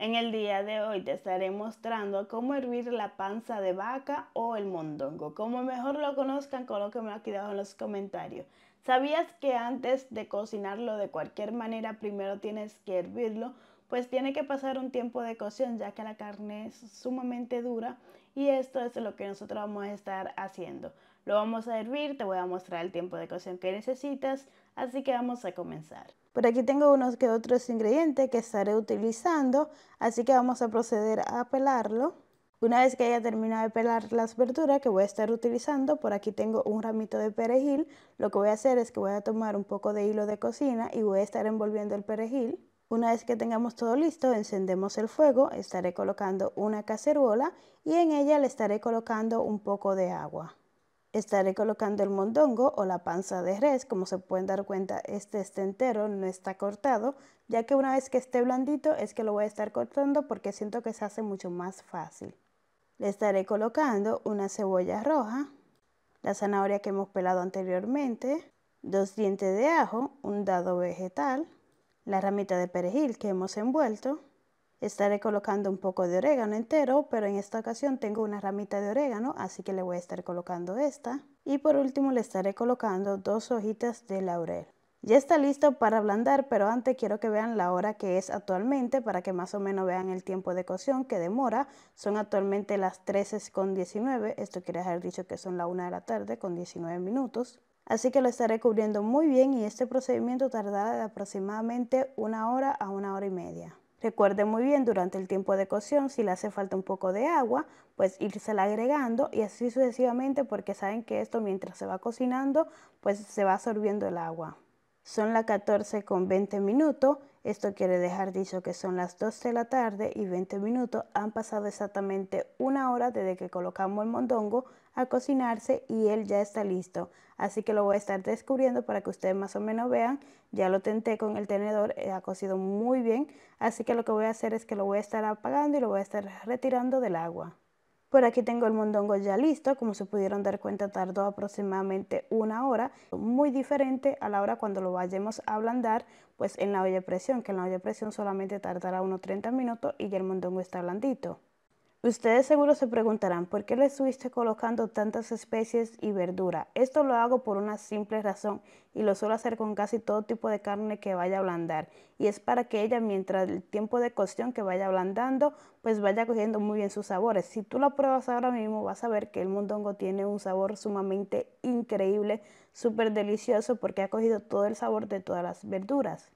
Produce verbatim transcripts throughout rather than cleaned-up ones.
En el día de hoy te estaré mostrando cómo hervir la panza de vaca o el mondongo, como mejor lo conozcan, colóquenmelo aquí abajo en los comentarios. ¿Sabías que antes de cocinarlo de cualquier manera primero tienes que hervirlo? Pues tiene que pasar un tiempo de cocción ya que la carne es sumamente dura y esto es lo que nosotros vamos a estar haciendo. Lo vamos a hervir, te voy a mostrar el tiempo de cocción que necesitas, así que vamos a comenzar. Por aquí tengo unos que otros ingredientes que estaré utilizando, así que vamos a proceder a pelarlo. Una vez que haya terminado de pelar las verduras que voy a estar utilizando, por aquí tengo un ramito de perejil. Lo que voy a hacer es que voy a tomar un poco de hilo de cocina y voy a estar envolviendo el perejil. Una vez que tengamos todo listo, encendemos el fuego, estaré colocando una cacerola y en ella le estaré colocando un poco de agua. Estaré colocando el mondongo o la panza de res, como se pueden dar cuenta este está entero, no está cortado, ya que una vez que esté blandito es que lo voy a estar cortando porque siento que se hace mucho más fácil. Le estaré colocando una cebolla roja, la zanahoria que hemos pelado anteriormente, dos dientes de ajo, un dado vegetal, la ramita de perejil que hemos envuelto. Estaré colocando un poco de orégano entero, pero en esta ocasión tengo una ramita de orégano, así que le voy a estar colocando esta. Y por último le estaré colocando dos hojitas de laurel. Ya está listo para ablandar, pero antes quiero que vean la hora que es actualmente para que más o menos vean el tiempo de cocción que demora. Son actualmente las trece con diecinueve, esto quiere haber dicho que son la una de la tarde con diecinueve minutos. Así que lo estaré cubriendo muy bien y este procedimiento tardará de aproximadamente una hora a una hora y media. Recuerden muy bien durante el tiempo de cocción, si le hace falta un poco de agua, pues írsela agregando y así sucesivamente porque saben que esto mientras se va cocinando, pues se va absorbiendo el agua. Son las catorce con veinte minutos, esto quiere dejar dicho que son las dos de la tarde y veinte minutos. Han pasado exactamente una hora desde que colocamos el mondongo a cocinarse y él ya está listo. Así que lo voy a estar descubriendo para que ustedes más o menos vean. Ya lo tenté con el tenedor, ha cocido muy bien. Así que lo que voy a hacer es que lo voy a estar apagando y lo voy a estar retirando del agua. Por aquí tengo el mondongo ya listo, como se pudieron dar cuenta tardó aproximadamente una hora, muy diferente a la hora cuando lo vayamos a ablandar pues en la olla de presión, que en la olla de presión solamente tardará unos treinta minutos y ya el mondongo está blandito. Ustedes seguro se preguntarán por qué le estuviste colocando tantas especies y verdura. Esto lo hago por una simple razón y lo suelo hacer con casi todo tipo de carne que vaya a ablandar y es para que ella mientras el tiempo de cocción que vaya ablandando pues vaya cogiendo muy bien sus sabores. Si tú lo pruebas ahora mismo vas a ver que el mondongo tiene un sabor sumamente increíble, súper delicioso porque ha cogido todo el sabor de todas las verduras.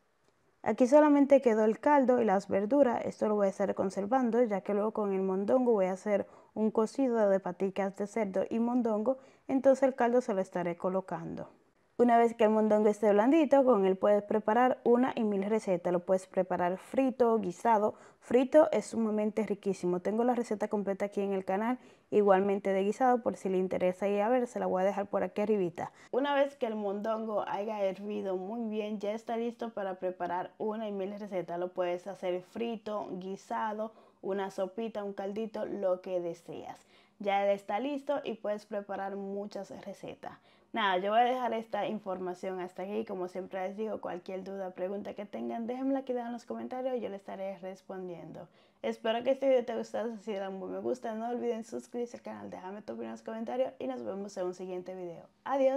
Aquí solamente quedó el caldo y las verduras, esto lo voy a estar conservando ya que luego con el mondongo voy a hacer un cocido de paticas de cerdo y mondongo, entonces el caldo se lo estaré colocando. Una vez que el mondongo esté blandito, con él puedes preparar una y mil recetas, lo puedes preparar frito, guisado, frito es sumamente riquísimo, tengo la receta completa aquí en el canal, igualmente de guisado por si le interesa ir a ver, se la voy a dejar por aquí arribita. Una vez que el mondongo haya hervido muy bien, ya está listo para preparar una y mil recetas, lo puedes hacer frito, guisado, una sopita, un caldito, lo que deseas. Ya está listo y puedes preparar muchas recetas. Nada, yo voy a dejar esta información hasta aquí. Como siempre les digo, cualquier duda o pregunta que tengan, déjenmela aquí en los comentarios y yo les estaré respondiendo. Espero que este video te gustase, si dan un me gusta, no olviden suscribirse al canal, déjame tu opinión en los comentarios y nos vemos en un siguiente video. Adiós.